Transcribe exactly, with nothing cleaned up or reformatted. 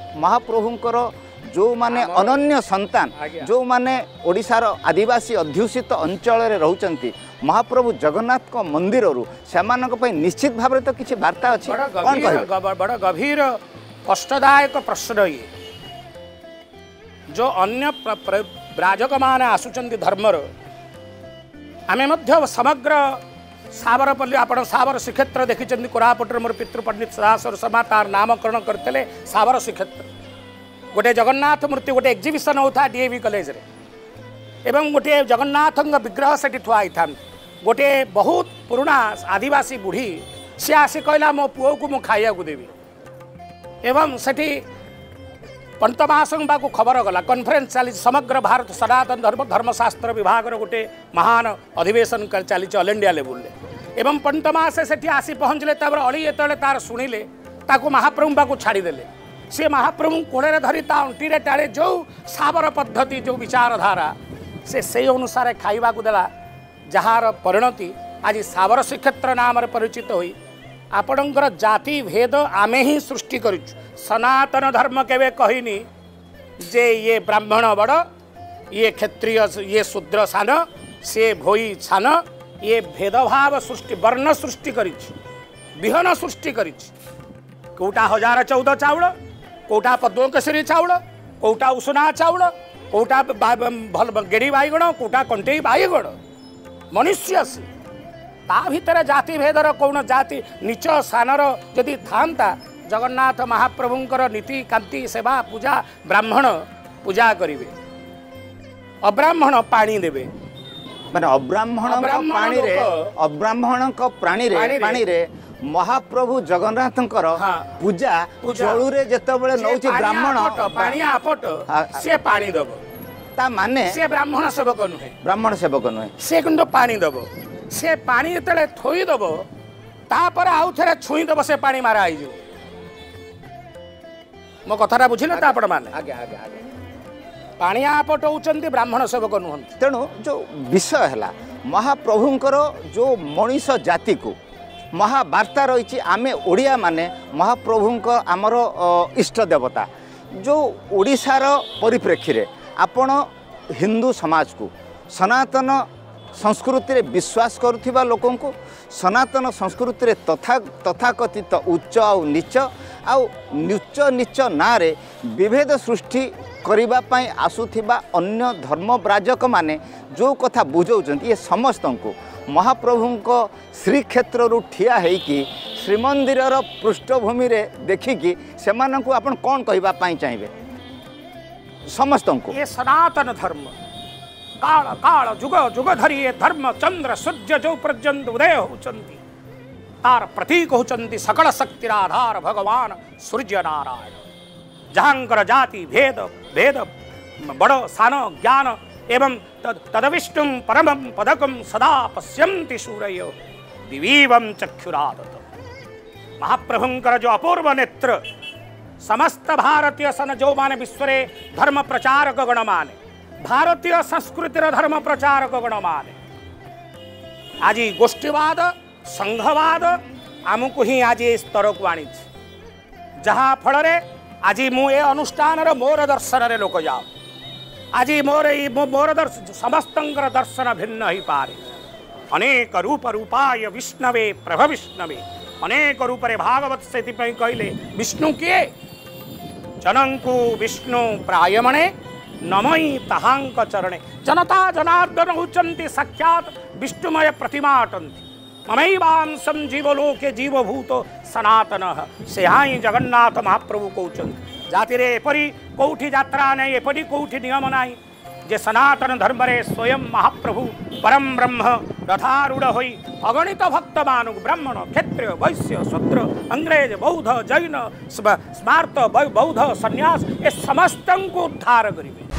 महाप्रभुंकर जो माने अनन्य संतान जो माने ओडिशार आदिवासी अध्युषित अंचल रोचंती महाप्रभु जगन्नाथ को मंदिर रु से निश्चित भाव तो किसी वार्ता अच्छी बड़ गभीर कष्टदायक प्रश्न ये जो अन्य राजक मान आसुचंती धर्मर आमे मध्य समग्र सावरपल्ली आपण सावर श्रीक्षेत्र देखिछन्ती कोरापुटर मोर पितृ पंडित सदासर शर्मा तार नामकरण करते सावर श्रीक्षेत्र गोटे जगन्नाथ मूर्ति गोटे एक्जिबिशन होता डीएवी कॉलेज रे एवं गोटे जगन्नाथ विग्रह से थुआई था गोटे बहुत पुराना आदिवासी बुढ़ी सी आसी कहला मो पुओ को मु खाइया को देवी एवं सेठी पंत महासंघ बाकू खबर गला कॉन्फ्रेंस चली समग्र भारत सनातन धर्म धर्मशास्त्र विभाग गोटे महान अधिवेशन चली ऑल इंडिया लेवल एवं पंत महाशय से आसी पहुँचले अली ये तार शुणिले महाप्रभु बाकू छाड़ीदे से महाप्रभु कोड़े धरी अंटी टाड़े जो साबर पद्धति जो विचारधारा से से अनुसार खाइबा को देला जार परिणति आज साबर श्रीक्षेत्र नाम परिचित होई आपणकर जाति भेद आमे ही सृष्टि करिछु। सनातन धर्म केवे कहिनी जे ये ब्राह्मण बड़ ये क्षत्रिय ये शूद्र सान से भोई सान ये भेदभाव सृष्टि वर्ण सृष्टि करिछु विहन सृष्टि करिछु कोटा हजार चौदह चाउल कोटा पद्म केसरी चाउल कोटा उसना चाउल कोटा भल गेड़ी बैगण कोटा कंटे बैगण मनुष्य से ता भर जाति भेदर कौन जाति नीच सानर जदि था जगन्नाथ महाप्रभुंकर नीति कांति सेवा पूजा ब्राह्मण पूजा करेंगे अब्राह्मण पानी देवे मैंने अब्राह्मण पानी रे अब्राह्मण को प्राणी रे पानी रे महाप्रभु जगन्नाथ पूजा जलू नौची ब्राह्मण से पानी दब ता माने से ब्राह्मण सेवक नुहे ब्राह्मण सेवक नुहे से किंतु पानी दब से पानी जब थोई दब तापर आउ थे छुई दब से पानी मारा आई मो कथा बुझिले तो आपण माने आगे आगे आगे पानी आपट होउचंती ब्राह्मण सेवक नुहंती तेणु जो विषय है महाप्रभुंकर जो मनीष जाति को महावार्ता रही आमे ओडिया माने महाप्रभुंक आमर इष्ट देवता जो ओडिशार परिप्रेक्षी रे आपण हिंदू समाज को सनातन संस्कृति रे विश्वास करुवा लोक को सनातन संस्कृति रे तथा तथाकथित उच्च आउ नीच आउ नीच नीच ना रे विभेद सृष्टि करबा पई आसुथिबा अन्य धर्म ब्राजक माने जो कथा बुझौचंती ये समस्त को महाप्रभुंको श्रीक्षेत्र रु ठिया होकि श्रीमंदिर पृष्ठभूमि देखिकी से आपण कौन कहवाई चाहिए समस्त को ये सनातन धर्म काल काल जुग जुग धरी ये धर्म चंद्र सूर्य जो पर्यंत उदय होचंती तार प्रतीक होचंती सकल शक्तिर आधार भगवान सूर्य नारायण जहांकर जाति भेद भेद बड़ सान ज्ञान एवं तदविष्टुम परमं पदकं सदा पश्यन्ति सूरयो दिवीवं चक्षुरादत महाप्रभुंकर जो अपूर्व नेत्र समस्त भारतीय सन जो माने विश्वरे धर्म प्रचारक गण माने भारतीय संस्कृतिर धर्म प्रचारक गण माने आज गोष्ठीवाद संघवाद आमको ही आज ये स्तर को आनी जहाँ फल आज मु ये अनुष्ठान मोर दर्शन लोक जाओ आज मोर मोर दर्शन समस्त दर्शन भिन्न ही पारे अनेक रूप रूपाय विष्णवे प्रभ विष्णवे अनेक रूप रे भागवत से कहले विष्णु किए जनंकु विष्णु प्रायमणे नमई ताहांक चरणे जनता जनार्दन होचंती साक्षात विष्णुमय प्रतिमा अटंती ममैवांशं जीवलोके जीवभूत सनातन से हाँ जगन्नाथ महाप्रभु कहते जाति रे एपरी कौटी यात्रा नहीं एपरी कौटी नियम नहीं जे सनातन धर्म रे स्वयं महाप्रभु परम ब्रह्म रथारूढ़ होई अगणित भक्त मानु ब्राह्मण क्षत्रिय वैश्य शूद्र अंग्रेज बौद्ध जैन स्मार्त बौद्ध सन्यास ए समस्त को उद्धार करेंगे।